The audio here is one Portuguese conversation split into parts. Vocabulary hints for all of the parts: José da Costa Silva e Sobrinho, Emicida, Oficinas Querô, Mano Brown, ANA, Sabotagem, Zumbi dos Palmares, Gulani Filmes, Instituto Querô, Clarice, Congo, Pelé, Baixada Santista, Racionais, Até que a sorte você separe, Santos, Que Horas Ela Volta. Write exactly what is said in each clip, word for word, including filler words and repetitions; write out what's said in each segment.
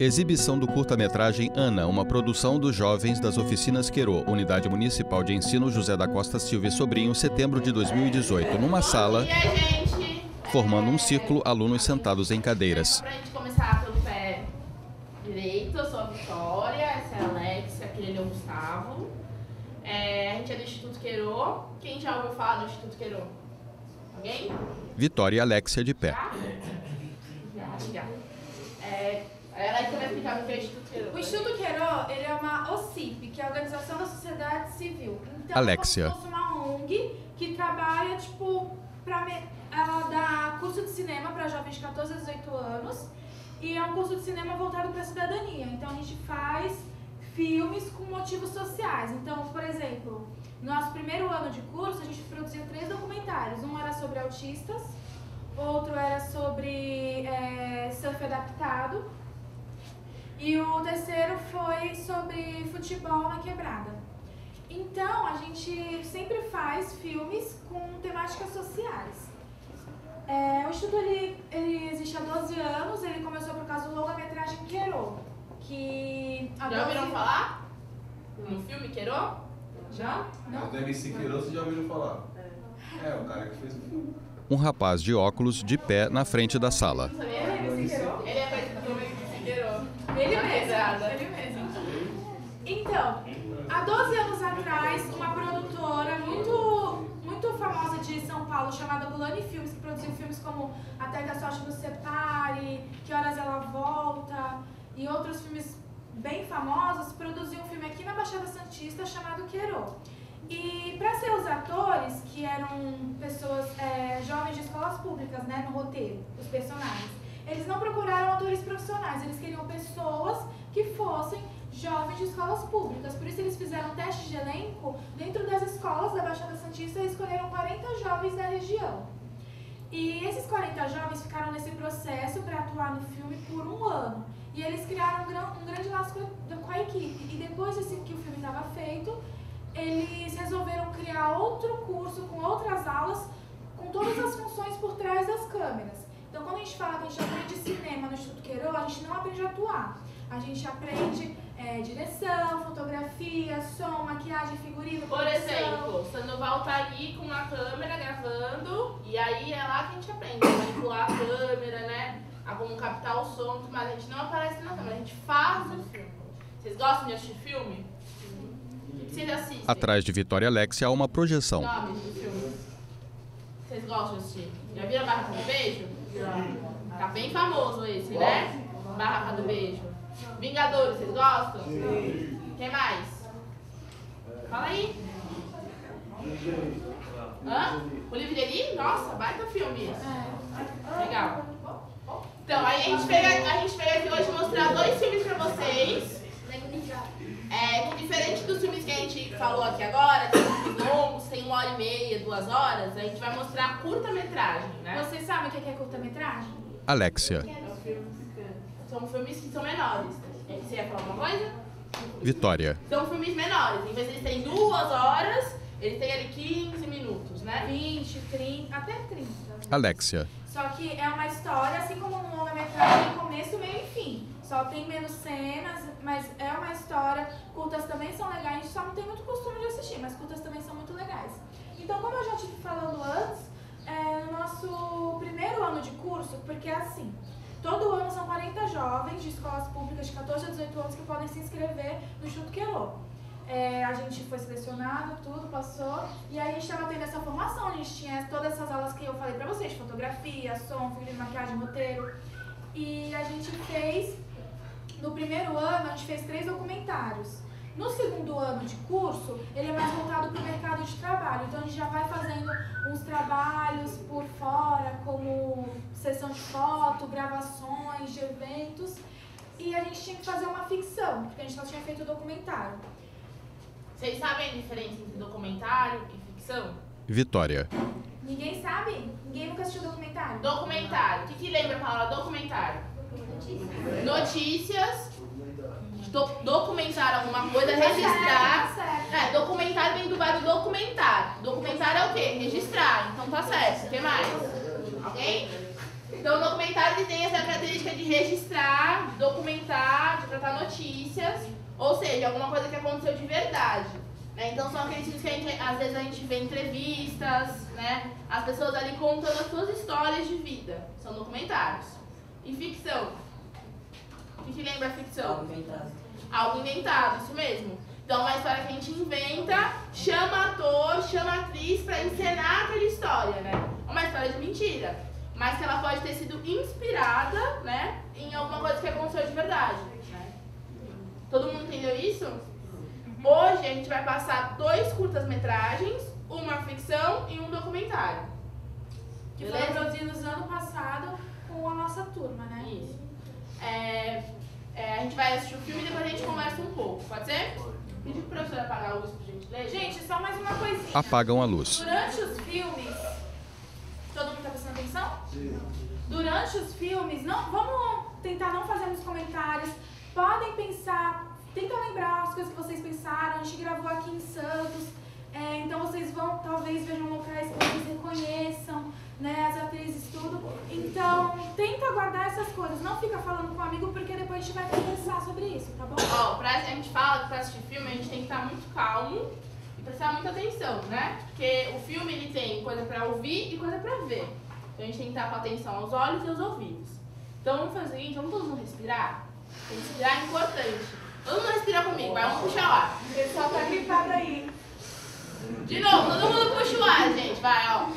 Exibição do curta-metragem ANA, uma produção dos jovens das oficinas Querô, Unidade Municipal de Ensino José da Costa Silva e Sobrinho, setembro de dois mil e dezoito, numa sala, formando um círculo, alunos sentados em cadeiras. Pra gente começar pelo pé direito, eu sou a Vitória, essa é a Alex, aquele é o Gustavo. É, a gente é do Instituto Querô. Quem já ouviu falar do Instituto Querô? Alguém? Vitória e Alexia de pé. Já, já. É, ela vai explicar o que é o Instituto Querô. O Instituto Querô, ele é uma O C I P, que é a Organização da Sociedade Civil. Então, Alexia. Então, é uma O N G que trabalha, tipo, pra... Ela dá curso de cinema para jovens de quatorze a dezoito anos e é um curso de cinema voltado para a cidadania. Então, a gente faz filmes com motivos sociais. Então, por exemplo, no nosso primeiro ano de curso, a gente produziu três documentários. Um era sobre autistas, outro era sobre é, surf adaptado e o terceiro foi sobre futebol na quebrada. Então, a gente sempre faz filmes com temáticas sociais. É, o Instituto ele, ele existe há doze anos, ele começou por causa do longa-metragem Querô, que... Já ouviram doze... falar? No filme Querô? Já? Não? Do Emicida Querô vocês já ouviram falar. É. É, o cara que fez o filme. Um rapaz de óculos, de pé, na frente da sala. Ele é o Emicida Querô? Ele é apresentador do Emicida Querô. Ele mesmo, ele mesmo. Então, há doze anos atrás, uma produtora muito, muito famosa de São Paulo, chamada Gulani Filmes, que produziu filmes como Até que a Sorte Você Separe, Que Horas Ela Volta e outros filmes bem famosos, produziu um filme aqui na Baixada Santista chamado Querô. E para ser os atores, que eram pessoas é, jovens de escolas públicas, né, no roteiro, os personagens, eles não procuraram atores profissionais, eles queriam pessoas que fossem jovens de escolas públicas. Por isso eles fizeram um teste de elenco dentro das escolas da Baixada Santista e escolheram quarenta jovens da região. E esses quarenta jovens ficaram nesse processo para atuar no filme por um ano. E eles criaram um, gran, um grande laço com a equipe. E depois assim, que o filme estava feito, eles resolveram criar outro curso com outras aulas, com todas as funções por trás das câmeras. Então quando a gente fala que a gente aprende cinema no Instituto Querô, a gente não aprende a atuar. A gente aprende é, direção, fotografia, som, maquiagem, figurino. Por exemplo, Sandoval tá ali com a câmera gravando e aí é lá que a gente aprende a manipular a câmera, né? A como captar o som, mas a gente não aparece na câmera, a gente faz o filme. Vocês gostam de assistir filme? O que vocês assistem? Atrás de Vitória Alexia há uma projeção. Nome do filme. Vocês gostam de assistir? Já viram a Barraca do Beijo? Já. Tá bem famoso esse, né? Barraca do Beijo. Vingadores, vocês gostam? Sim. Quem mais? Fala aí. Hã? O livro dele? Nossa, baita filme isso. Legal. Então, aí a gente pega, a gente pega aqui hoje mostrar dois filmes pra vocês. É, que diferente dos filmes que a gente falou aqui agora, que são filmes longos, tem uma hora e meia, duas horas, a gente vai mostrar curta-metragem, né? Vocês sabem o que é curta-metragem? Alexia. São filmes que são menores. Você ia falar uma coisa? Vitória. São filmes menores. Em vez de eles terem duas horas, eles têm ali quinze minutos, né? vinte, trinta, até trinta. Alexia. Só que é uma história, assim como um longa-metragem, começo, meio e fim. Só tem menos cenas, mas é uma história. Curtas também são legais, a gente só não tem muito costume de assistir, mas curtas também são muito legais. Então, como eu já estive falando antes, é, no nosso primeiro ano de curso, porque é assim... Todo ano são quarenta jovens de escolas públicas de quatorze a dezoito anos que podem se inscrever no Instituto Querô. É, a gente foi selecionado, tudo, passou. E aí a gente estava tendo essa formação, a gente tinha todas essas aulas que eu falei pra vocês, fotografia, som, figurino, maquiagem, roteiro. E a gente fez, no primeiro ano, a gente fez três documentários. No segundo ano de curso, ele é mais voltado para o mercado de trabalho. Então, a gente já vai fazendo uns trabalhos por fora, como sessão de foto, gravações de eventos. E a gente tinha que fazer uma ficção, porque a gente só tinha feito documentário. Vocês sabem a diferença entre documentário e ficção? Vitória. Ninguém sabe? Ninguém nunca assistiu documentário? Documentário. O que, que lembra a palavra documentário? Notícias. Notícias. Do, documentar alguma coisa, registrar. É, documentar vem do verbo documentar. Documentar é o quê? Registrar. Então tá certo. O que mais? Ok? Então o documentário tem essa característica de registrar, documentar. notícias, ou seja, alguma coisa que aconteceu de verdade. Né? Então são aqueles filmes que a gente, às vezes a gente vê entrevistas, né? As pessoas ali contando as suas histórias de vida. São documentários. E ficção? O que, que lembra a ficção? Algo inventado. Algo inventado, isso mesmo. Então uma história que a gente inventa, chama ator, chama atriz para encenar aquela história, né? Uma história de mentira, mas que ela pode ter sido inspirada, né, em alguma coisa que aconteceu de verdade. Né? Todo mundo entendeu isso? Hoje a gente vai passar dois curtas-metragens, uma ficção e um documentário. Que foram produzidos ano passado com a nossa turma, né? Isso. É, é, a gente vai assistir o filme e depois a gente conversa um pouco, pode ser? Pedi pro professor apagar a luz, por gentileza. Gente, só mais uma coisinha. Apagam a luz. Durante os filmes... Todo mundo tá prestando atenção? Sim. Durante os filmes, não, vamos tentar não fazer muitos comentários. Podem pensar, tentam lembrar as coisas que vocês pensaram. A gente gravou aqui em Santos. É, então vocês vão, talvez, vejam locais que vocês reconheçam, né, as atrizes, tudo. Então, tenta guardar essas coisas. Não fica falando com o amigo, porque depois a gente vai conversar sobre isso, tá bom? Ó, pra a gente fala que pra assistir filme, a gente tem que estar muito calmo e prestar muita atenção, né? Porque o filme, ele tem coisa pra ouvir e coisa pra ver. Então a gente tem que estar com atenção aos olhos e aos ouvidos. Então vamos fazer o seguinte, vamos todos respirar? Respirar é importante. Todo mundo respira comigo, vai, vamos puxar o ar. O pessoal tá gripado aí. De novo, todo mundo puxa o ar, gente, vai, ó.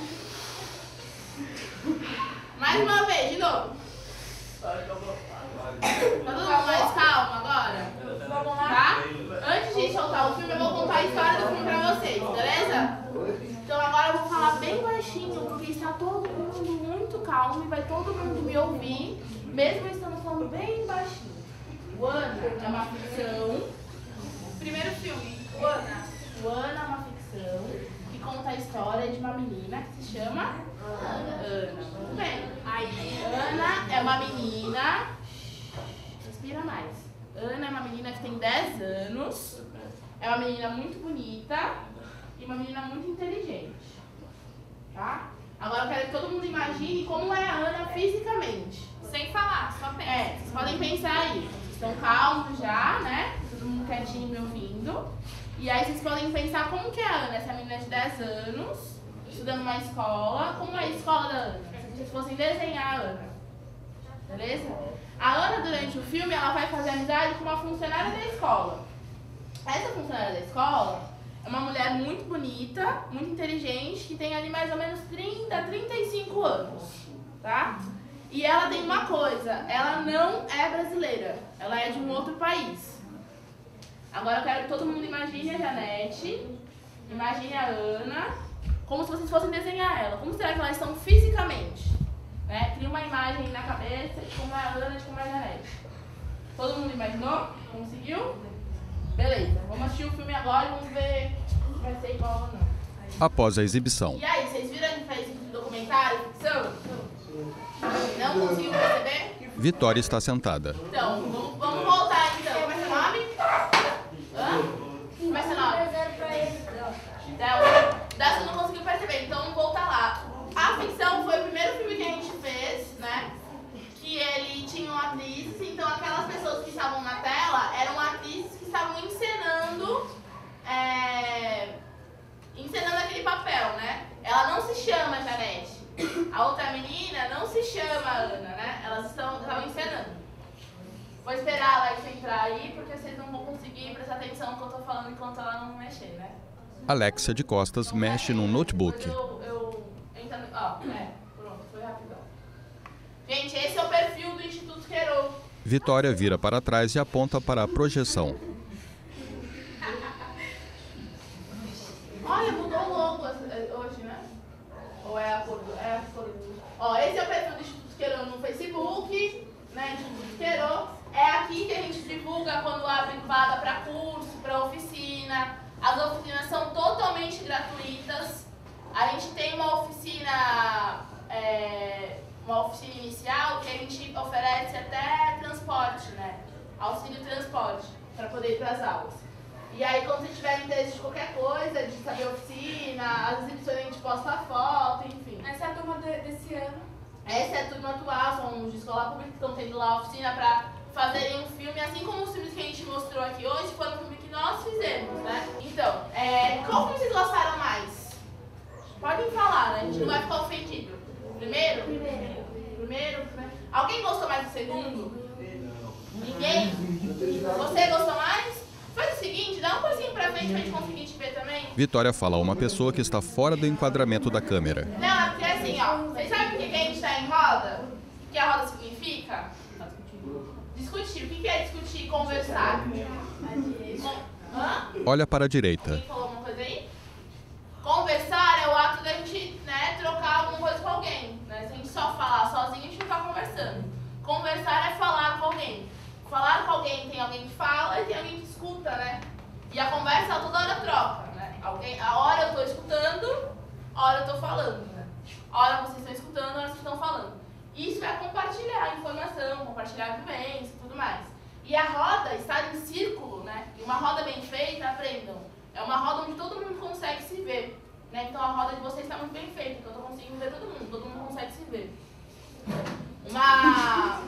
Mais uma vez, de novo. Tá todo mundo mais calmo agora? Vamos lá? Tá? Antes de soltar o filme, eu vou contar a história do filme pra vocês, beleza? Então agora eu vou falar bem baixinho, porque está todo mundo muito calmo e vai todo mundo me ouvir, mesmo estando falando bem baixinho. O ANA é uma ficção. Primeiro filme, o ANA. O ANA é uma ficção que conta a história de uma menina que se chama Ana. Tudo bem. Aí, Ana é uma menina... Respira mais. Ana é uma menina que tem dez anos, é uma menina muito bonita e uma menina muito inteligente, tá? Agora eu quero que todo mundo imagine como é a Ana fisicamente. Sem falar, só pensa. É, vocês podem pensar aí. Estão calmos já, né? Todo mundo quietinho me ouvindo. E aí vocês podem pensar como que é a Ana, essa menina de dez anos, estudando uma escola. Como é a escola da Ana? Se vocês fossem desenhar a Ana, beleza? A Ana, durante o filme, ela vai fazer amizade com uma funcionária da escola. Essa funcionária da escola é uma mulher muito bonita, muito inteligente, que tem ali mais ou menos trinta, trinta e cinco anos, tá? E ela tem uma coisa, ela não é brasileira, ela é de um outro país. Agora eu quero que todo mundo imagine a Janete, imagine a Ana, como se vocês fossem desenhar ela. Como será que elas estão fisicamente? Né? Cria uma imagem na cabeça de como é a Ana, de como é a Janete. Todo mundo imaginou? Conseguiu? Beleza, vamos assistir o filme agora e vamos ver se vai ser igual ou não. Após a exibição. E aí, vocês viram a diferença entre documentário e ficção? Não conseguiu perceber? Vitória está sentada. Então, vamos, vamos voltar então. Como é seu nome? Hã? Como é seu nome? Delta. Delta não conseguiu perceber, então vamos voltar lá. A ficção foi o primeiro filme que a gente fez, né? Que ele tinha uma atriz, então aquelas pessoas que estavam na tela eram atrizes que estavam encenando, é, encenando aquele papel, né? Ela não se chama Janete, a outra menina não se chama Ana, né? Elas estão, estavam encenando. Vou esperar a Alex entrar aí, porque vocês não vão conseguir prestar atenção no que eu tô falando enquanto ela não mexer, né? Alexia de costas então, mexe é, num notebook. Eu, eu, eu entendo, ó, é, pronto, foi rapidão. Gente, esse é o perfil do Instituto Querô. Vitória vira para trás e aponta para a projeção. Olha, mudou o logo hoje, né? Ou é a cor do... É a cor do... Ó, esse é o perfil do Instituto Querô no Facebook, né? Instituto Querô. É aqui que a gente divulga quando abre vaga para curso, para oficina. As oficinas são totalmente gratuitas. A gente tem uma oficina... É... uma oficina inicial que a gente oferece até transporte, né? Auxílio transporte, para poder ir para as aulas. E aí, quando vocês tiverem interesse de qualquer coisa, de saber oficina, as exibições a gente posta a foto, enfim. Essa é a turma desse ano? Essa é a turma atual, são os de escola pública que estão tendo lá a oficina para fazerem um filme, assim como os filmes que a gente frente pra gente conseguir te ver também? Vitória fala a uma pessoa que está fora do enquadramento da câmera. Não, é porque assim, ó. Vocês sabem por que a gente está em roda? O que a roda significa? Discutir. O que é discutir? Conversar. Hã? Olha para a direita. Quem falou alguma coisa aí? Conversar é o ato da gente, né, trocar alguma coisa com alguém. Né? Se a gente só falar sozinho, a gente não tá conversando. Conversar é falar com alguém. Falar com alguém, tem alguém que fala e tem alguém que escuta, né? E a conversa toda hora troca, né? Alguém, a hora eu tô escutando, a hora eu tô falando, né? A hora vocês estão escutando, a hora vocês estão falando. Isso é compartilhar informação, compartilhar vivência e tudo mais. E a roda, estar em círculo, né? E uma roda bem feita, aprendam. É uma roda onde todo mundo consegue se ver, né? Então a roda de vocês está muito bem feita, então eu tô conseguindo ver todo mundo, todo mundo consegue se ver. Uma...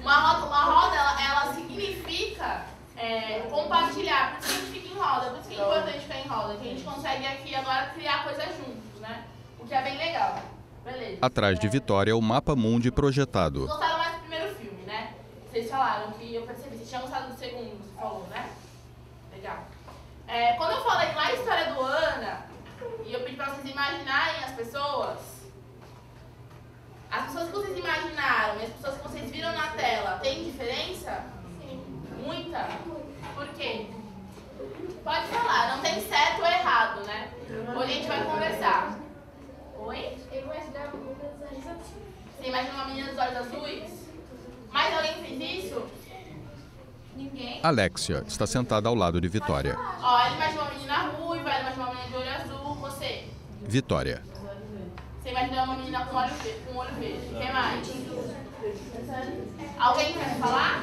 Uma roda, uma roda ela, ela significa é, compartilhar, por isso que a gente fica em roda, por isso que é importante ficar em roda, que a gente consegue aqui agora criar coisas juntos, né? O que é bem legal. Beleza. Atrás de Vitória é o mapa mundi projetado. Vocês gostaram mais do primeiro filme, né? Vocês falaram que eu percebi, vocês tinham gostado do segundo, você falou, né? Legal. É, quando eu falei lá a história do ANA, e eu pedi pra vocês imaginarem as pessoas... As pessoas que vocês imaginaram e as pessoas que vocês viram na tela, tem diferença? Sim. Muita? Por quê? Pode falar, não tem certo ou errado, né? Hoje a gente vai conversar. Oi? Eu imagino uma menina dos olhos azuis. Você imagina uma menina dos olhos azuis? Mais alguém fez isso? Ninguém? Alexia está sentada ao lado de Vitória. Ó, ele imagina uma menina ruiva, ele imagina uma menina de olho azul, você? Vitória. Você imagina uma menina com olho verde, com olho verde. Quem mais? Alguém quer falar?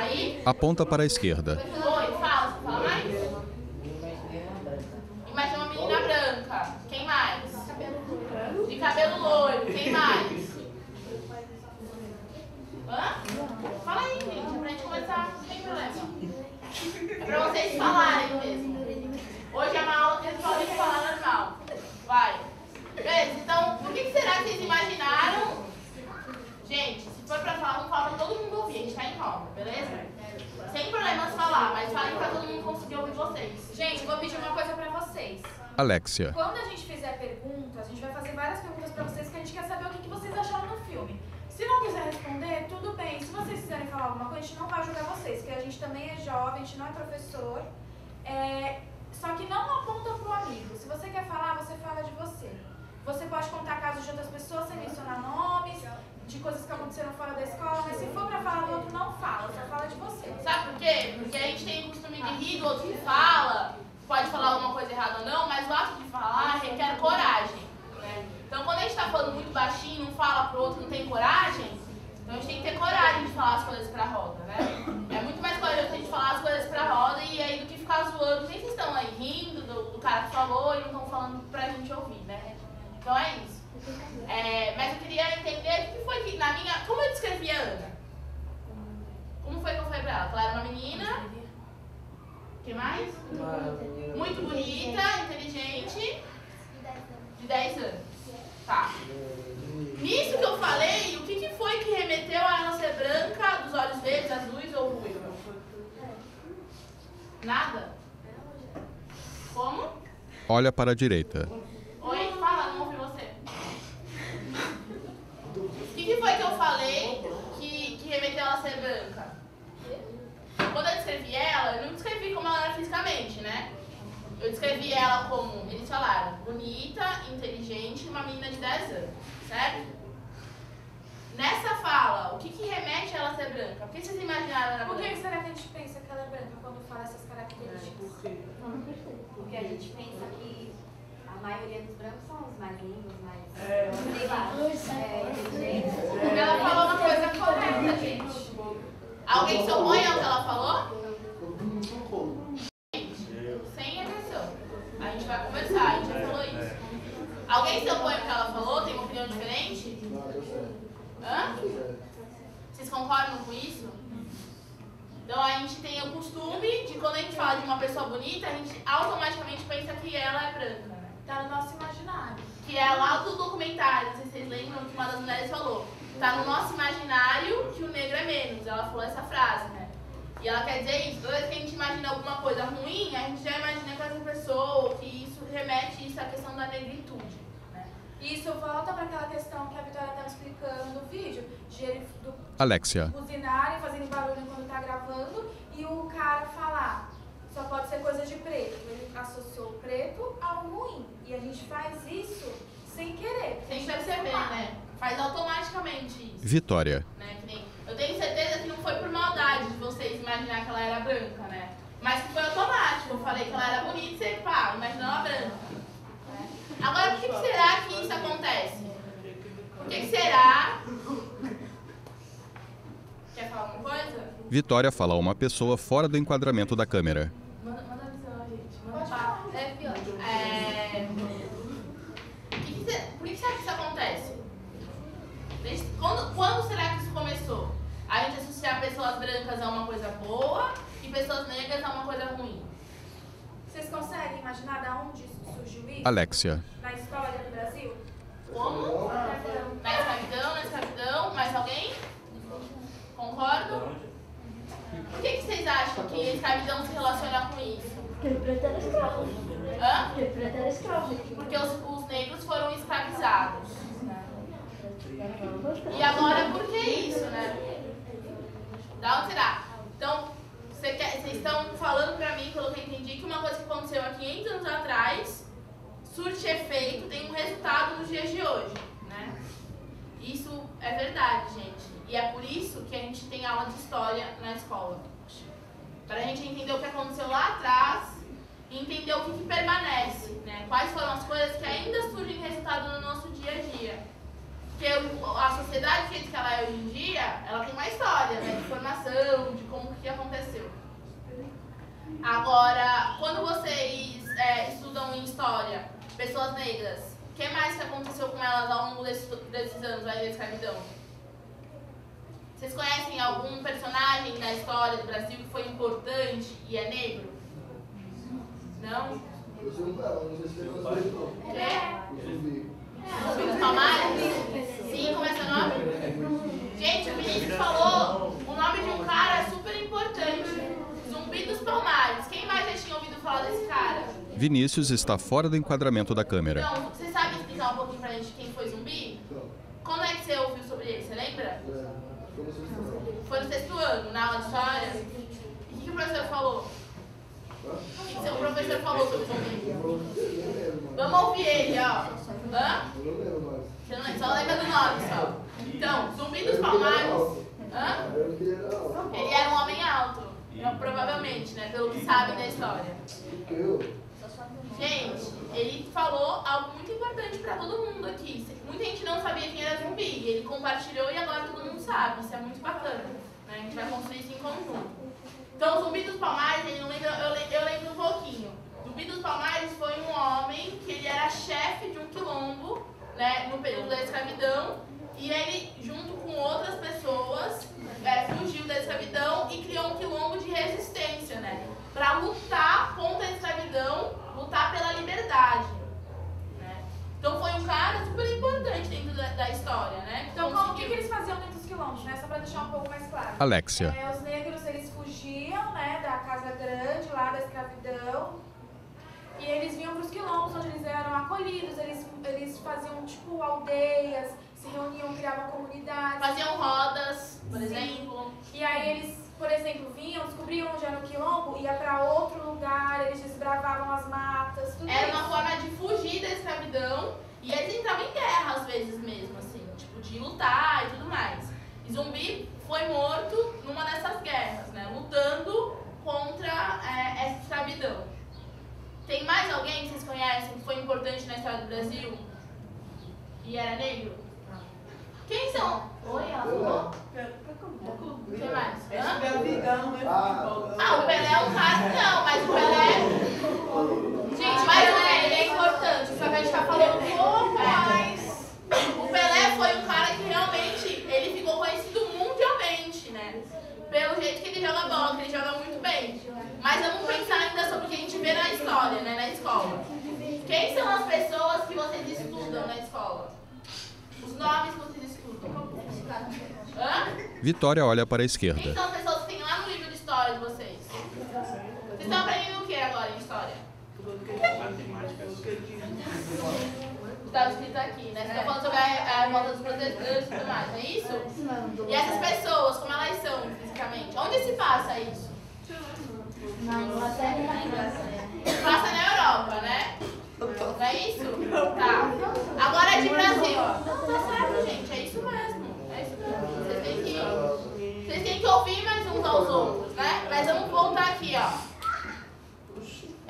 Aí? Aponta para a esquerda. Oi, fala, você fala mais? Imagina uma menina branca. Quem mais? De cabelo loiro. Quem mais? Hã? Fala aí, gente, é pra gente conversar, não tem problema. É pra vocês falarem mesmo. Hoje é uma aula que vocês podem falar normal. Vai. Então, por que será que vocês imaginaram? Gente, se for pra falar, não fala pra todo mundo ouvir, a gente tá em roda, beleza? Sem problemas falar, mas falem pra todo mundo conseguir ouvir vocês. Gente, vou pedir uma coisa pra vocês. Alexia. Quando a gente fizer a pergunta, a gente vai fazer várias perguntas pra vocês que a gente quer saber o que vocês acharam no filme. Se não quiser responder, tudo bem. Se vocês quiserem falar alguma coisa, a gente não vai ajudar vocês, porque a gente também é jovem, a gente não é professor. É... Só que não aponta pro amigo. Se você quer falar, você fala de você. Você pode contar casos de outras pessoas sem mencionar nomes, de coisas que aconteceram fora da escola, mas se for pra falar do outro, não fala, só fala de você. Sabe por quê? Porque a gente tem o costume de rir do outro que fala, pode falar alguma coisa errada ou não, mas o ato de falar requer coragem, né? Então quando a gente tá falando muito baixinho, não fala pro outro, não tem coragem, então a gente tem que ter coragem de falar as coisas pra roda, né? É muito mais corajoso a gente falar as coisas pra roda e aí do que ficar zoando, nem vocês estão aí rindo do, do cara que falou e não estão falando pra gente ouvir, né? Então é isso. É, mas eu queria entender o que foi que na minha... Como eu descrevi a Ana? Como foi que eu falei pra ela? Ela era uma menina... O que mais? Muito bonita, inteligente... De dez anos. Tá. Nisso que eu falei, o que, que foi que remeteu a ela ser branca, dos olhos verdes, azuis ou ruiva? Nada? Como? Olha para a direita. Oi? Fala, não ouvi você. O que, que foi que eu falei que, que remeteu ela a ser branca? Quando eu descrevi ela, eu não descrevi como ela era fisicamente, né? Eu descrevi ela como, eles falaram, bonita, inteligente e uma menina de dez anos, certo? Nessa fala, o que, que remete a ela a ser branca? Por que vocês imaginaram ela branca? Por que será que a gente pensa que ela é branca quando fala essas características? Porque a gente pensa que... A maioria dos brancos são os mais lindos, mas... É. Sei lá. É, é. Ela falou uma coisa correta, gente. Alguém se opõe ao que ela falou? Gente, sem agressão. A gente vai conversar, a gente já falou isso. Alguém se opõe ao que ela falou? Tem uma opinião diferente? Hã? Vocês concordam com isso? Então a gente tem o costume de quando a gente fala de uma pessoa bonita, a gente automaticamente pensa que ela é branca. Tá no nosso imaginário. Que é lá do documentário, não sei se vocês lembram que uma das mulheres falou. Tá no nosso imaginário que o negro é menos. Ela falou essa frase, né? E ela quer dizer isso. Toda vez que a gente imagina alguma coisa ruim, a gente já imagina com essa pessoa, que isso remete isso à questão da negritude. Né? Isso volta para aquela questão que a Vitória estava explicando no vídeo, de ele do Alexia. buzinar e fazendo barulho quando está gravando, e o cara falar, só pode ser coisa de preto. Ele associou o preto ao ruim. E a gente faz isso sem querer. Sem perceber, né? Faz automaticamente isso. Vitória. Né? Que nem, eu tenho certeza que não foi por maldade de vocês imaginar que ela era branca, né? Mas que foi automático. Eu falei que ela era bonita e pá, imaginou ela branca. Né? Agora, por que, que será que isso acontece? Por que, que será? Quer falar alguma coisa? Vitória fala a uma pessoa fora do enquadramento da câmera. Manda a visão, gente. Manda falar. É pior. É... Que que cê... Por que será que isso acontece? Quando, quando será que isso começou? A gente associar pessoas brancas a uma coisa boa e pessoas negras a uma coisa ruim. Vocês conseguem imaginar de onde isso surgiu isso? Alexia. Na história do Brasil? Como? Na escravidão. Na escravidão, na escravidão. Mais alguém? Concordo? Por que, que vocês acham que a escravidão se relaciona com isso? Porque o preto era escravo. Hã? Porque o preto era escravo. Porque os, os negros foram escravizados. E agora, por que isso, né? Da onde será? Então, vocês cê estão falando pra mim, pelo que eu entendi, que uma coisa que aconteceu há quinhentos anos atrás surte efeito, tem um resultado nos dias de hoje, né? Isso é verdade, gente. E é por isso que a gente tem aula de história na escola. Para a gente entender o que aconteceu lá atrás e entender o que, que permanece, né? Quais foram as coisas que ainda surgem resultado no nosso dia a dia. Porque a sociedade que ela é hoje em dia, ela tem uma história, né? De formação, de como que aconteceu. Agora, quando vocês é, estudam em história, pessoas negras, o que mais que aconteceu com elas ao longo desse, desses anos da escravidão? Vocês conhecem algum personagem da história do Brasil que foi importante e é negro? Não? O Zumbi dos Palmares? Sim, como é seu nome? Gente, o Vinícius falou o nome de um cara super importante. Zumbi dos Palmares. Quem mais já tinha ouvido falar desse cara? Vinícius está fora do enquadramento da câmera. Então, você sabe explicar um pouquinho pra gente quem foi Zumbi? Quando é que você ouviu sobre ele? Você lembra? Foi no sexto ano, na aula de história. E o que o professor falou? O que o professor falou sobre Zumbi? Vamos ouvir ele, ó. Hã? Você não é só lembra do nome, só. Então, Zumbi dos Palmares. Hã? Ele era um homem alto. Provavelmente, né? Pelo que sabem da história. Gente, ele falou algo muito importante pra todo mundo aqui. Muita gente não sabia quem era Zumbi. Ele compartilhou e agora todo mundo sabe. Isso é muito bacana, né? A gente vai construir isso em conjunto. Então, Zumbi dos Palmares, ele não lembra, eu, eu lembro um pouquinho. Zumbi dos Palmares foi um homem que ele era chefe de um quilombo, né? No período da escravidão. E ele, junto com outras pessoas, é, fugiu da escravidão e criou um quilombo de resistência, né? Para lutar contra a escravidão, lutar pela liberdade, né? Então foi um cara super importante dentro da, da história, né? Então o que, que eles faziam dentro dos quilombos, né? Só para deixar um pouco mais claro. Alexia. É, os negros, eles fugiam, né, da casa grande, lá da escravidão, e eles vinham para os quilombos, onde eles eram acolhidos, eles, eles faziam tipo aldeias, se reuniam, criavam comunidades. Faziam rodas, por exemplo. E aí eles... Por exemplo, vinham, descobriam onde era o quilombo, ia para outro lugar, eles desbravavam as matas, tudo Era isso. uma forma de fugir da escravidão e eles entravam em guerra às vezes mesmo, assim, tipo, de lutar e tudo mais. E Zumbi foi morto numa dessas guerras, né, lutando contra é, essa escravidão. Tem mais alguém que vocês conhecem que foi importante na história do Brasil e era negro? Quem são? Oi, ela falou? O que mais? Hã? Ah, o Pelé é um cara, não, mas o Pelé... Gente, mas o Pelé, ele é importante, só que a gente tá falando um pouco mais. O Pelé foi um cara que realmente, ele ficou conhecido mundialmente, né? Pelo jeito que ele joga bola, que ele joga muito bem. Mas vamos pensar ainda sobre o que a gente vê na história, né, na escola. Quem são as pessoas que vocês estudam na escola? Os nomes que vocês estudam. Hã? Vitória olha para a esquerda. Quem são as pessoas que tem lá no livro de história Então, pra mim, o que agora em história? Matemática. Estava escrito aqui, né? Você está falando sobre a revolta dos protestantes e tudo mais, não é isso? E essas pessoas, como elas são fisicamente? Onde se passa isso? Na Inglaterra e na Inglaterra. Passa na Europa, né? Não é isso? Tá. Agora é de Brasil, ó. Não, tá certo, gente. É isso mesmo. É isso mesmo. Vocês têm que, vocês têm que ouvir mais uns aos outros, né? Mas vamos voltar aqui, ó.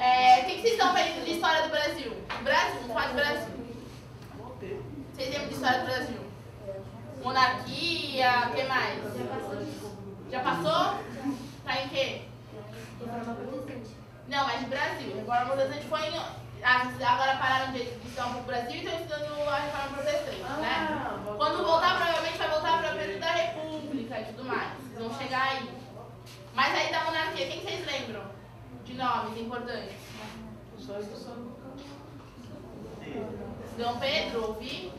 É, o que, que vocês estão vendo de história do Brasil? Brasil, não faz Brasil. Vocês lembram de história do Brasil? Monarquia, o que mais? Já passou? Tá em quê? Não, mas de Brasil. Agora o protestante foi em... Agora pararam de estudar para o Brasil e estão estudando a reforma protestante, né? Quando voltar, provavelmente vai voltar para o período da República e tudo mais. Vocês vão chegar aí. Mas aí da monarquia, quem vocês lembram? De nomes importantes? Dom Pedro, ouvi?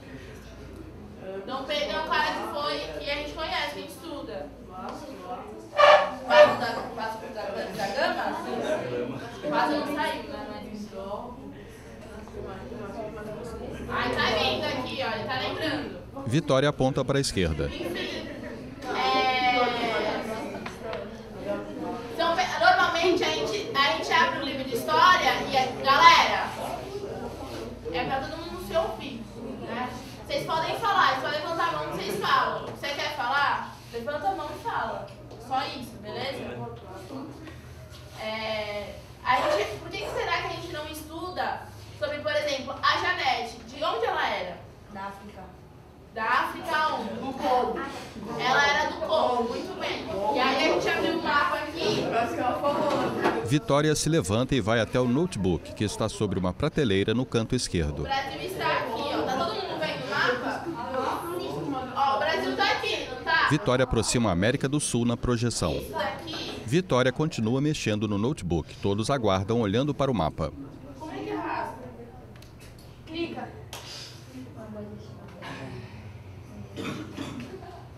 Dom Pedro é um cara que foi, que a gente conhece, que a gente estuda. Quase da, quase da, da Gama? Quase não saiu, né? Ai, tá vindo aqui, olha, tá lembrando. Vitória aponta para a esquerda. Enfim, é... então, normalmente a gente, a gente abre o livro de história e a galera, é pra todo mundo se ouvir, né? Vocês podem falar, é só levantar a mão que vocês falam. Você quer falar? Levanta a mão e fala. Só isso, beleza? É... A gente, por que será que a gente não estuda sobre, por exemplo, a Janete? De onde ela era? Da África. Da África onde? Do Congo. Ela era do Congo, muito bem. E aí a gente abriu um mapa aqui. Vitória se levanta e vai até o notebook, que está sobre uma prateleira no canto esquerdo. O Brasil está aqui, ó. Tá todo mundo vendo o mapa? Ó, o Brasil tá aqui, não tá? Vitória aproxima a América do Sul na projeção. Isso aqui. Vitória continua mexendo no notebook. Todos aguardam olhando para o mapa. Como é que arrasta? Clica.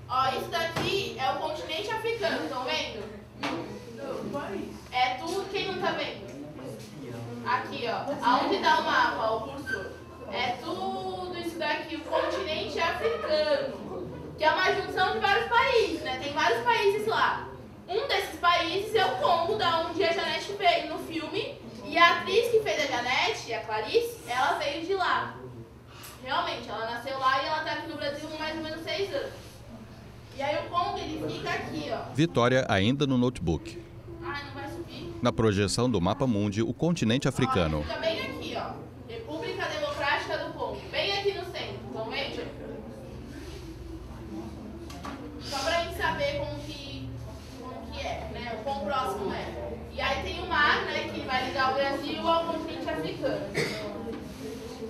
Ó, isso daqui é o continente africano, estão vendo? É tudo, quem não tá vendo? Aqui, ó. Aonde dá o mapa, o cursor? É tudo isso daqui, o continente africano. Que é uma junção de vários países, né? Tem vários países lá. Um desses países é o Congo, da onde a Janete veio no filme. E a atriz que fez a Janete, a Clarice, ela veio de lá. Realmente, ela nasceu lá e ela está aqui no Brasil há mais ou menos seis anos. E aí o Congo, ele fica aqui, ó. Vitória ainda no notebook. Ai, não vai subir. Na projeção do mapa mundi, o continente africano. Ó, fica bem aqui, ó. República Democrática do Congo. Bem aqui no centro, estão vendo? Só para a gente saber como que... é, né? O quão próximo é. E aí tem o mar, né, que vai ligar o Brasil ao continente africano.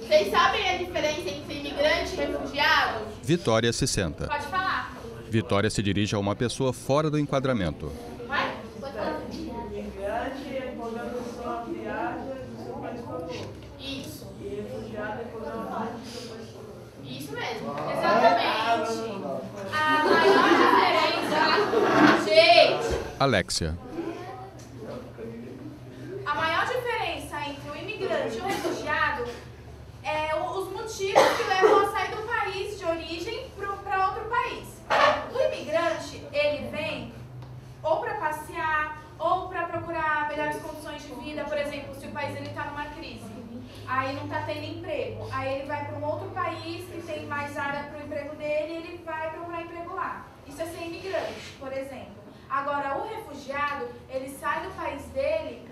Vocês sabem a diferença entre imigrante e refugiado? Vitória se senta. Pode falar. Vitória se dirige a uma pessoa fora do enquadramento. Vai? Pode falar. Imigrante é quando a pessoa viaja do seu país para o outro. Isso. E refugiado é quando ela parte do seu país para o outro. Isso mesmo. Exatamente. A maior diferença... Gente... Alexia. A maior diferença entre o imigrante e o refugiado é os motivos que levam a sair do país de origem para outro país. O imigrante, ele vem ou para passear ou para procurar melhores condições de vida. Por exemplo, se o país está numa crise, aí não está tendo emprego, aí ele vai para um outro país que tem mais área para o emprego dele e ele vai procurar emprego lá. Isso é ser imigrante, por exemplo. Agora, o refugiado, ele sai do país dele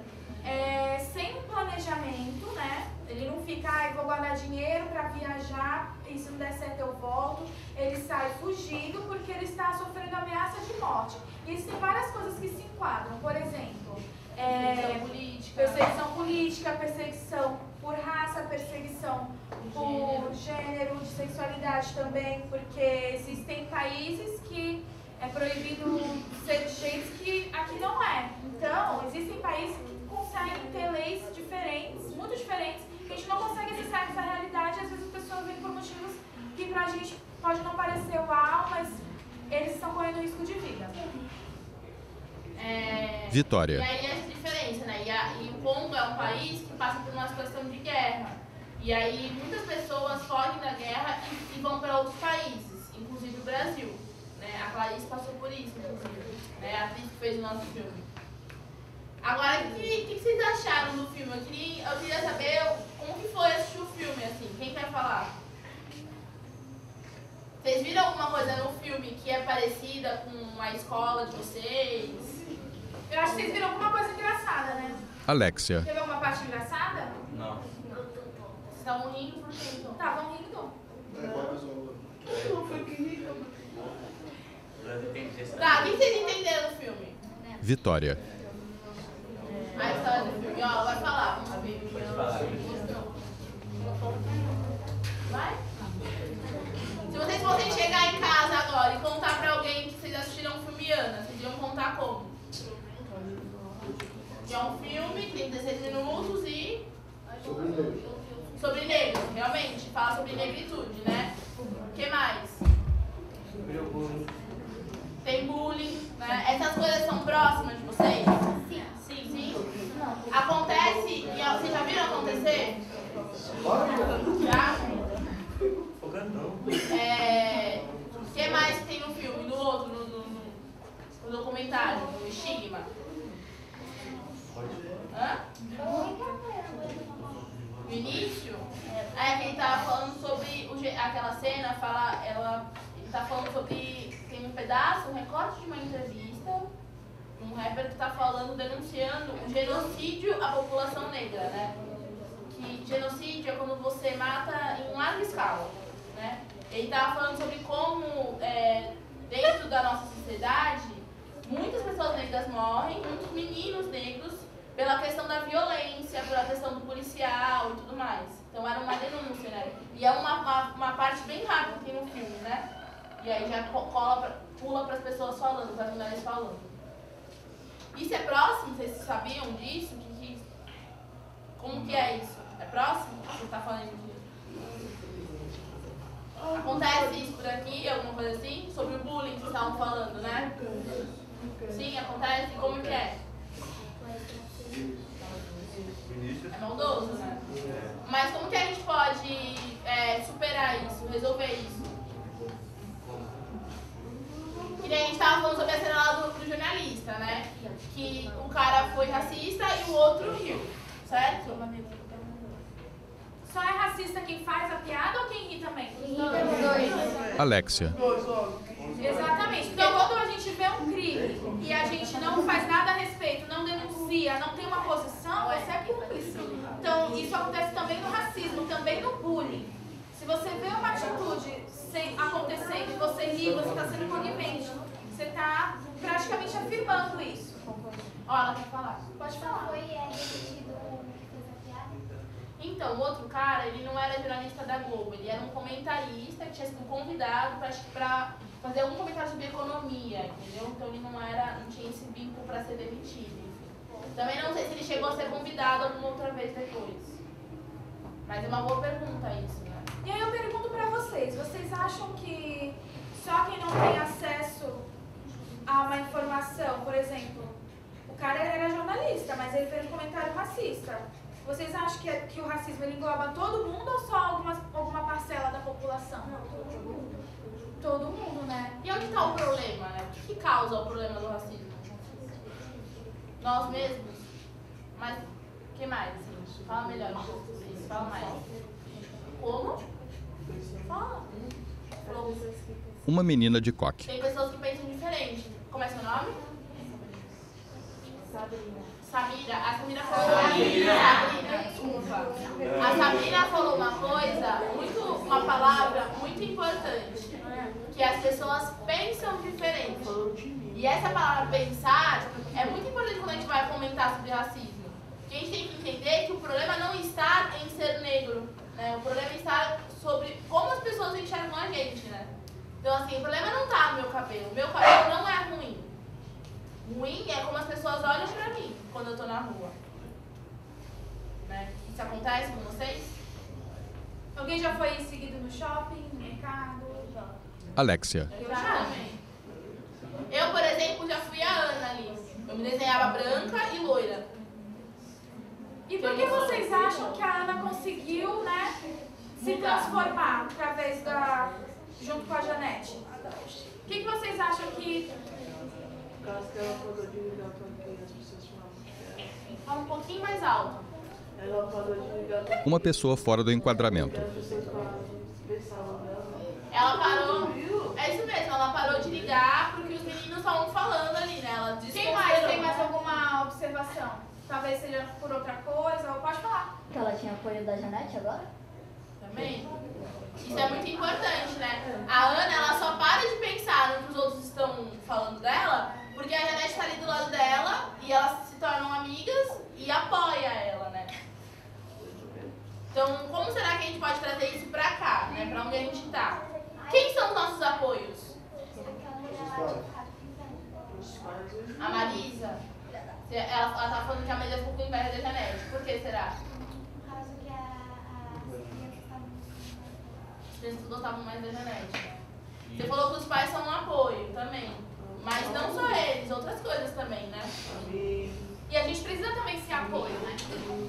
é, sem um planejamento, né? Ele não fica, ah, eu vou guardar dinheiro para viajar, e se não der certo eu volto. Ele sai fugido porque ele está sofrendo ameaça de morte. E existem várias coisas que se enquadram, por exemplo, é, perseguição política, perseguição por raça, perseguição por gênero, de sexualidade também, porque existem países que... é proibido ser de jeito que aqui não é. Então, existem países que conseguem ter leis diferentes, muito diferentes, que a gente não consegue acessar essa realidade. Às vezes as pessoas vêm por motivos que pra gente pode não parecer uau, mas eles estão correndo risco de vida. É... Vitória. E aí essa diferença, né? E a, país que passa por uma situação de guerra. E aí muitas pessoas fogem da guerra e, e vão para outros países, inclusive o Brasil. Né? A Clarice passou por isso, inclusive, né? A atriz que fez o nosso filme. Agora, o que, que vocês acharam do filme? Eu queria, eu queria saber como que foi assistir o filme, assim, quem quer falar? Vocês viram alguma coisa no filme que é parecida com a escola de vocês? Eu acho que vocês viram alguma coisa engraçada, né? Alexia. Teve alguma parte engraçada? Não. Vocês estavam rindo por quê, então? Estavam rindo. Não. Foi que riram. Tá, o que vocês entenderam do filme? Vitória. A história do filme, ó, vai falar. Vamos ver. Pode falar. Vai? Se vocês fossem chegar em casa agora e contar pra alguém que vocês assistiram o filme Ana, vocês iam contar como? Que é um filme que tem dezesseis minutos e... Sobre negros. Sobre negros, realmente. Fala sobre negritude, né? O que mais? Sobre o bullying. Tem bullying, né? Essas coisas são próximas de vocês? Sim. Sim, sim. Acontece, e vocês já viram acontecer? Já? É, o que mais tem no filme, no outro, no, no, no documentário, no estigma? Hã? No início? É que ele tava falando sobre o, aquela cena, fala, ela, ele tá falando sobre, tem um pedaço, um recorte de uma entrevista. Um rapper que está falando, denunciando o genocídio à população negra, né? Que genocídio é quando você mata em larga escala, né? Ele estava falando sobre como, é, dentro da nossa sociedade, muitas pessoas negras morrem, muitos meninos negros, pela questão da violência, pela questão do policial e tudo mais. Então era uma denúncia, né? E é uma, uma, uma parte bem rápida que tem no filme, né? E aí já cola pra, pula para as pessoas falando, para as mulheres falando. Isso é próximo? Vocês sabiam disso? Que, que, como que é isso? É próximo? Você está falando disso? Acontece isso por aqui, alguma coisa assim? Sobre o bullying que vocês estavam falando, né? Sim, acontece? Como que é? É maldoso, né? Mas como que a gente pode é, superar isso, resolver isso? E a gente estava falando sobre a cena lá do, do jornalista, né? Que o cara foi racista e o outro riu, certo? Só é racista quem faz a piada ou quem ri também? Quem ri também. Alexia. Exatamente. Então, quando a gente vê um crime e a gente não faz nada a respeito, não denuncia, não tem uma posição, você é cúmplice. Então, isso acontece também no racismo, também no bullying. Se você vê uma atitude acontecendo, você ri, você está sendo conivente, você está praticamente afirmando isso. Ó, ela quer falar. Pode falar. Foi repetido o que fez a piada? Então, o outro cara, ele não era jornalista da Globo, ele era um comentarista que tinha sido convidado para fazer algum comentário sobre economia, entendeu? Então ele não, era, não tinha esse vínculo para ser demitido. Enfim. Também não sei se ele chegou a ser convidado alguma outra vez depois. Mas é uma boa pergunta isso, né? E aí eu pergunto pra vocês, vocês acham que só quem não tem acesso a uma informação, por exemplo, o cara era jornalista, mas ele fez um comentário racista. Vocês acham que, que o racismo ele engloba todo mundo ou só alguma, alguma parcela da população? Não, todo mundo. Todo mundo, né? E onde está o problema, né? O que causa o problema do racismo? Nós mesmos? Mas o que mais? Gente? Fala melhor. Vocês falam mais. Como? Fala. Uma menina de coque. Tem pessoas que pensam diferente. Como é seu nome? Sabrina. Samira. A Samira falou uma coisa. A Samira falou uma coisa, muito, uma palavra muito importante. Que as pessoas pensam diferente. E essa palavra pensar é muito importante quando a gente vai comentar sobre racismo. Porque a gente tem que entender que o problema não está em ser negro. É, o problema está sobre como as pessoas enxergam a gente, né? Então, assim, o problema não está no meu cabelo. Meu cabelo não é ruim. Ruim é como as pessoas olham pra mim quando eu estou na rua. Né? Isso acontece com vocês? Alguém já foi seguido no shopping, no mercado? Alexia. Eu já também. Eu, por exemplo, já fui a Ana ali. Eu me desenhava branca e loira. E por que vocês acham que a Ana conseguiu, né, se transformar através da... junto com a Janete? O que, que vocês acham que... Por causa que ela parou de ligar o telefone que as pessoas falam. Fala um pouquinho mais alto. Ela parou de ligar o telefone. Uma pessoa fora do enquadramento. Ela parou... É isso mesmo, ela parou de ligar pro que os meninos estavam falando ali, né? Ela disse. Quem mais? Tem mais alguma observação? Talvez seja por outra coisa, ou pode falar. Que ela tinha apoio da Janete agora? Também. Isso é muito importante, né? A Ana, ela só para de pensar no que os outros estão falando dela, porque a Janete está ali do lado dela, e elas se tornam amigas e apoia ela, né? Então, como será que a gente pode trazer isso pra cá, né? Pra onde a gente tá? Quem são os nossos apoios? A Marisa. Ela, ela tá falando que a Marisa ficou com inveja da Janete. Por que será? Por causa que as crianças gostavam mais da Janete. Você falou que os pais são um apoio também. Mas não só eles, outras coisas também, né? E a gente precisa também desse apoio, né?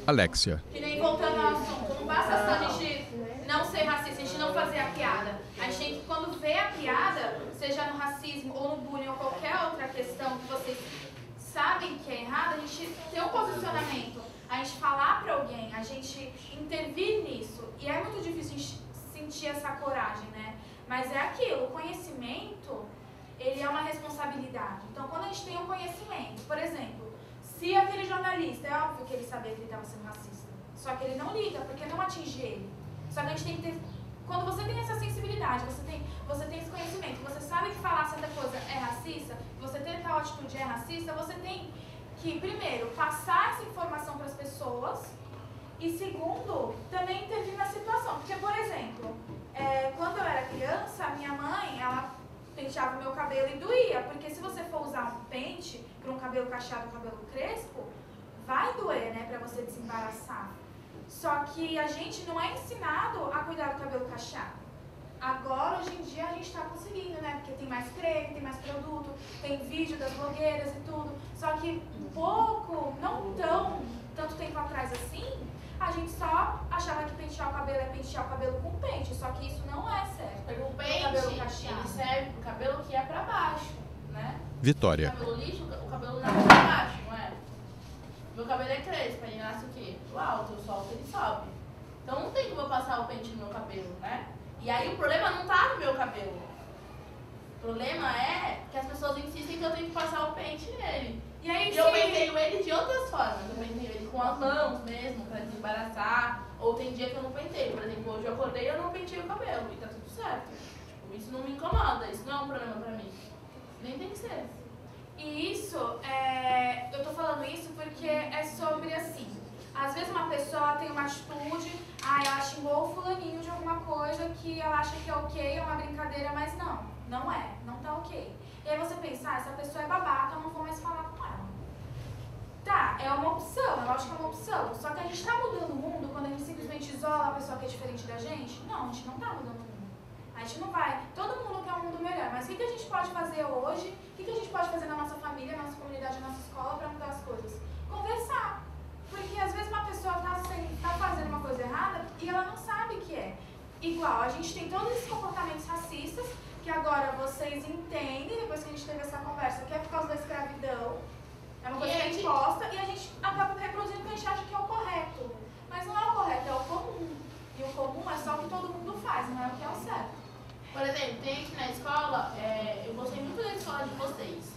Alexia. Que nem voltando ao assunto. Não basta só a gente não ser racista, a gente não fazer a piada. A gente, quando vê a piada, seja no racismo ou no bullying ou qualquer outra questão que vocês sabem que é errado, a gente ter um posicionamento, a gente falar para alguém, a gente intervir nisso. E é muito difícil a gente sentir essa coragem, né? Mas é aquilo, o conhecimento, ele é uma responsabilidade. Então, quando a gente tem um conhecimento, por exemplo, se aquele jornalista, é óbvio que ele sabia que ele estava sendo racista, só que ele não liga, porque não atinge ele. Só que a gente tem que ter... Quando você tem essa sensibilidade, você tem, você tem esse conhecimento, você sabe que falar certa coisa é racista, você ter tal atitude é racista, você tem que, primeiro, passar essa informação para as pessoas e, segundo, também intervir na situação. Porque, por exemplo, é, quando eu era criança, a minha mãe, ela penteava o meu cabelo e doía, porque se você for usar um pente... para um cabelo cacheado, um cabelo crespo, vai doer, né, para você desembaraçar. Só que a gente não é ensinado a cuidar do cabelo cacheado. Agora, hoje em dia, a gente está conseguindo, né, porque tem mais creme, tem mais produto, tem vídeo das blogueiras e tudo. Só que um pouco, não tão, tanto tempo atrás assim, a gente só achava que pentear o cabelo é pentear o cabelo com pente, só que isso não é certo. Porque o pente, o cabelo cacheado, ele serve para o cabelo que é para baixo, né? Vitória. O cabelo lixo, o cabelo nasce pra baixo, não é? Meu cabelo é crespo, ele nasce o quê? O alto, o solto, ele sobe. Então não tem como eu passar o pente no meu cabelo, né? E aí o problema não tá no meu cabelo. O problema é que as pessoas insistem que eu tenho que passar o pente nele. E aí, e eu penteio ele de outras formas. Eu penteio ele com as mãos mesmo, pra desembaraçar. Ou tem dia que eu não penteio. Por exemplo, hoje eu acordei e eu não penteio o cabelo. E tá tudo certo. Tipo, isso não me incomoda, isso não é um problema pra mim. Nem tem que ser. E isso, é, eu tô falando isso porque é sobre assim, às vezes uma pessoa tem uma atitude, ah, ela xingou o fulaninho de alguma coisa que ela acha que é ok, é uma brincadeira, mas não, não é, não tá ok. E aí você pensa, ah, essa pessoa é babaca, eu não vou mais falar com ela. Tá, é uma opção, eu acho que é uma opção, só que a gente tá mudando o mundo quando a gente simplesmente isola a pessoa que é diferente da gente? Não, a gente não tá mudando o mundo. A gente não vai, todo mundo quer um mundo melhor, mas o que a gente pode fazer hoje, o que a gente pode fazer na nossa família, na nossa comunidade, na nossa escola para mudar as coisas? Conversar, porque às vezes uma pessoa está tá fazendo uma coisa errada e ela não sabe o que é. Igual, a gente tem todos esses comportamentos racistas, que agora vocês entendem, depois que a gente teve essa conversa, que é por causa da escravidão, é uma coisa que é imposta e a gente acaba reproduzindo o que a gente acha que é o correto. Mas não é o correto, é o comum. E o comum é só o que todo mundo faz, não é o que é o certo. Por exemplo, tem aqui na escola, é, eu gostei muito da escola de vocês.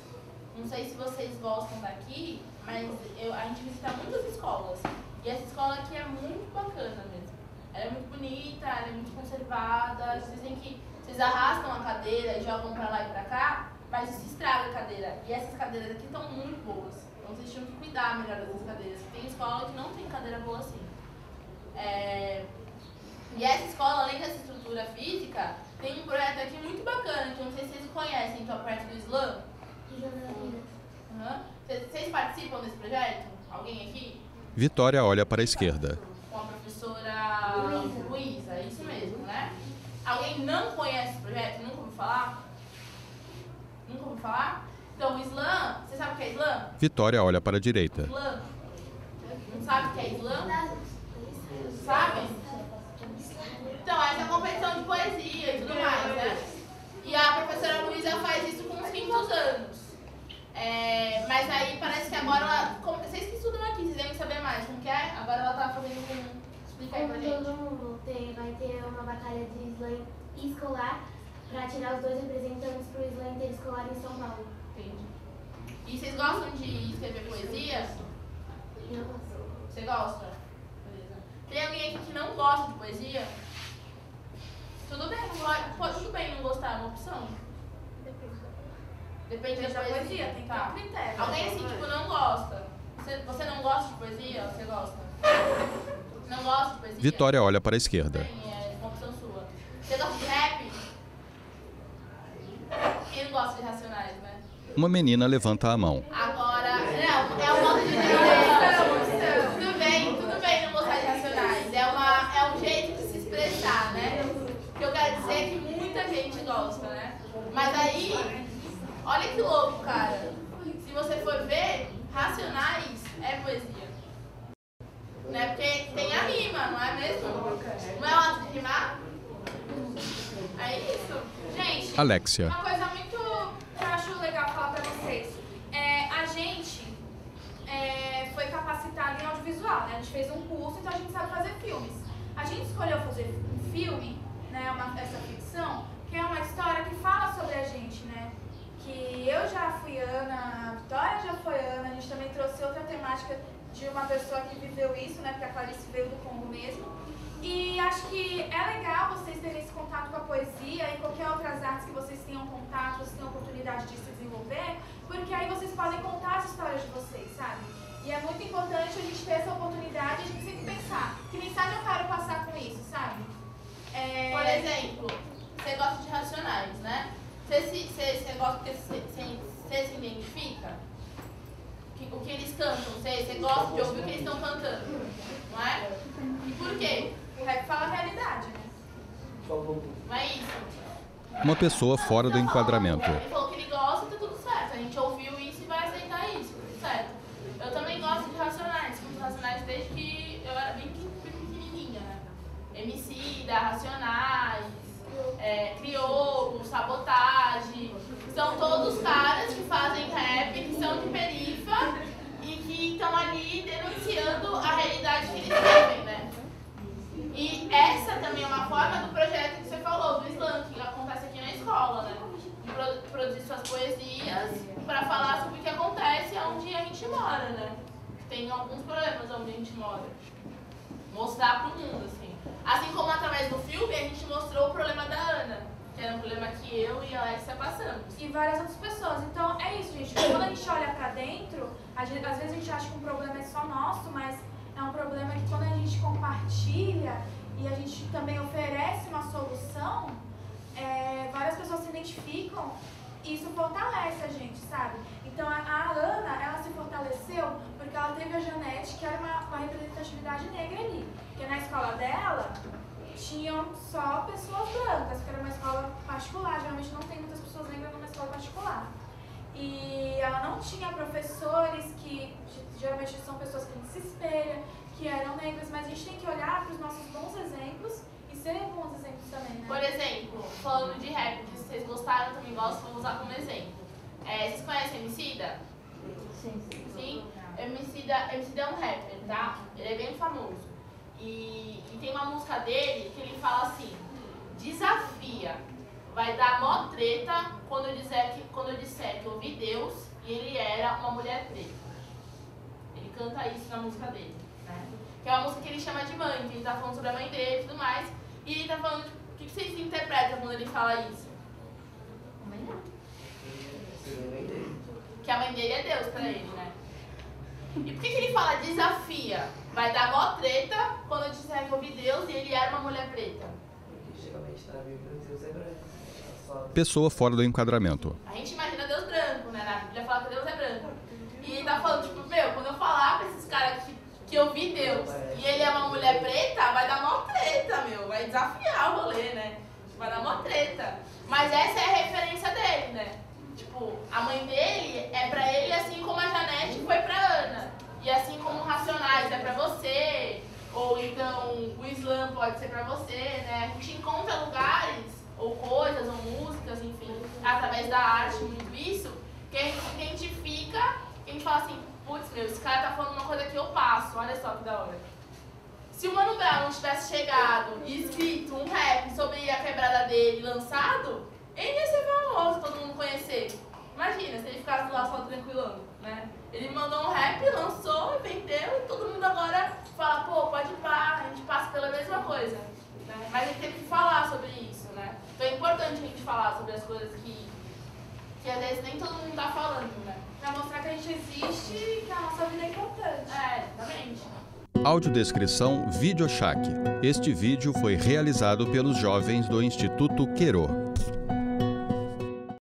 Não sei se vocês gostam daqui, mas eu, a gente visita muitas escolas. E essa escola aqui é muito bacana mesmo. Ela é muito bonita, ela é muito conservada. Vocês dizem que vocês arrastam a cadeira e jogam pra lá e pra cá, mas isso estraga a cadeira. E essas cadeiras aqui estão muito boas. Então vocês tinham que cuidar melhor dessas cadeiras. Tem escola que não tem cadeira boa assim. É, e essa escola, além dessa estrutura física, tem um projeto aqui muito bacana, que eu não sei se vocês conhecem, que é o projeto do Islã. Uhum. Vocês participam desse projeto? Alguém aqui? Vitória olha para a esquerda. Com a professora Luísa, isso mesmo, né? Alguém não conhece esse projeto? Nunca ouviu falar? Nunca ouviu falar? Então, o Islã, você sabe o que é Islã? Vitória olha para a direita. Islã. Não sabe o que é Islã? É, mas aí parece que agora ela. Como, vocês que estudam aqui, vocês devem saber mais, não quer? Agora ela tá fazendo com. Explica aí pra gente. Todo mundo tem, vai ter uma batalha de slam escolar pra tirar os dois representantes pro slam interescolar em São Paulo. Entendi. E vocês gostam de escrever poesia? Eu gosto. Você gosta? Beleza. Tem alguém aqui que não gosta de poesia? Tudo bem, não, tudo bem não gostar, é uma opção? Depende. Depende da, da poesia, poesia, tem que ter um critério. Alguém assim, tipo, não gosta. Você, você não gosta de poesia ou você gosta? Não gosta de poesia? Vitória olha para a esquerda. Bem, é uma opção sua. Você gosta de rap? Quem não gosta de Racionais, né? Uma menina levanta a mão. Agora, não, é um modo de dizer. Tudo bem, tudo bem não gostar de Racionais. É, uma, é um jeito de se expressar, né? O que eu quero dizer é que muita gente gosta, né? Mas aí, olha que louco, cara. Se você for ver, Racionais é poesia. Né? Porque tem a rima, não é mesmo? Não é o ato de rimar? É isso. Gente, Alexia. Uma coisa muito que eu acho legal falar pra vocês. É, a gente é, foi capacitado em audiovisual, né? A gente fez um curso, então a gente sabe fazer filmes. A gente escolheu fazer um filme, né? Uma, essa ficção, que é uma história que fala sobre a gente, né? Que eu já fui Ana, a Vitória já foi Ana, a gente também trouxe outra temática de uma pessoa que viveu isso, né? Porque a Clarice veio do Congo mesmo. E acho que é legal vocês terem esse contato com a poesia e qualquer outras artes que vocês tenham contato, vocês tenham oportunidade de se desenvolver, porque aí vocês podem contar as histórias de vocês, sabe? E é muito importante a gente ter essa oportunidade e a gente sempre pensar que mensagem eu quero passar com isso, sabe? É... Por exemplo, você gosta de Racionais, né? Você, se, você, você gosta porque você, você, você se identifica? O que eles cantam, você, você gosta de ouvir o que eles estão cantando, não é? E por quê? O rap fala a realidade, né? Não é isso? Uma pessoa fora do enquadramento. Ele falou que ele gosta, tá tudo certo. A gente ouviu isso e vai aceitar isso, tudo certo. Eu também gosto de Racionais, escuto Racionais desde que eu era bem pequenininha, né? Emicida, Racionais, é, Querô, Sabotagem. São todos caras que fazem rap, que são de perifa e que estão ali denunciando a realidade que eles vivem, né? E essa também é uma forma do projeto que você falou, do slam, que acontece aqui na escola, né? Pro, produzir suas poesias para falar sobre o que acontece onde a gente mora, né? Tem alguns problemas onde a gente mora. Mostrar pro mundo, assim. Assim como através do filme a gente mostrou o problema da Ana, que era um problema que eu e a Alexia passamos. E várias outras pessoas. Então é isso, gente. Quando a gente olha pra dentro, às vezes a gente acha que um problema é só nosso, mas é um problema que quando a gente compartilha e a gente também oferece uma solução, é, várias pessoas se identificam e isso fortalece a gente, sabe? Então a, a Ana, ela se fortaleceu porque ela teve a Janete, que era uma, uma representatividade negra ali. Porque na escola dela tinham só pessoas brancas, porque era uma escola particular, geralmente não tem muitas pessoas negras numa escola particular. E ela não tinha professores que, geralmente são pessoas que a gente se espelha, que eram negras, mas a gente tem que olhar para os nossos bons exemplos e serem bons exemplos também, né? Por exemplo, falando de rap, que vocês gostaram, eu também gosto, vou usar como exemplo. É, vocês conhecem Emicida? Sim, sim. Sim? Emicida, Emicida é um rapper, tá? Ele é bem famoso. E, e tem uma música dele que ele fala assim, desafia, vai dar mó treta quando eu disser que, quando eu disser que eu vi Deus e ele era uma mulher preta. Ele canta isso na música dele, né? Que é uma música que ele chama de mãe, que ele tá falando sobre a mãe dele e tudo mais. E ele tá falando, o que vocês interpretam quando ele fala isso? A mãe dele. Que a mãe dele é Deus pra ele, né? E por que, que ele fala desafia? Vai dar mó treta quando eu disser que eu vi Deus e ele era uma mulher preta. Pessoa fora do enquadramento. A gente imagina Deus branco, né? Na Bíblia fala que Deus é branco. E ele tá falando, tipo, meu, quando eu falar pra esses caras que, que eu vi Deus e ele é uma mulher preta, vai dar mó treta, meu. Vai desafiar o rolê, né? Vai dar mó treta. Mas essa é a referência dele, né? Tipo, a mãe dele é pra ele assim como a Janete foi pra Ana. E assim como Racionais é pra você, ou então o slam pode ser pra você, né? A gente encontra lugares, ou coisas, ou músicas, enfim, através da arte, muito isso, que a gente identifica que a gente fala assim, putz, meu, esse cara tá falando uma coisa que eu passo, olha só que da hora. Se o Mano Brown não tivesse chegado e escrito um rap sobre a quebrada dele lançado, ele ia ser famoso, todo mundo conhecer. Imagina, se ele ficasse lá só tranquilão, né? Ele mandou um rap, lançou, vendeu e todo mundo agora fala, pô, pode parar, a gente passa pela mesma coisa. Né? Mas ele teve que falar sobre isso, né? Então é importante a gente falar sobre as coisas que, que às vezes nem todo mundo tá falando, né? Pra mostrar que a gente existe e que a nossa vida é importante. É, exatamente. Audiodescrição Videochaque. Este vídeo foi realizado pelos jovens do Instituto Querô.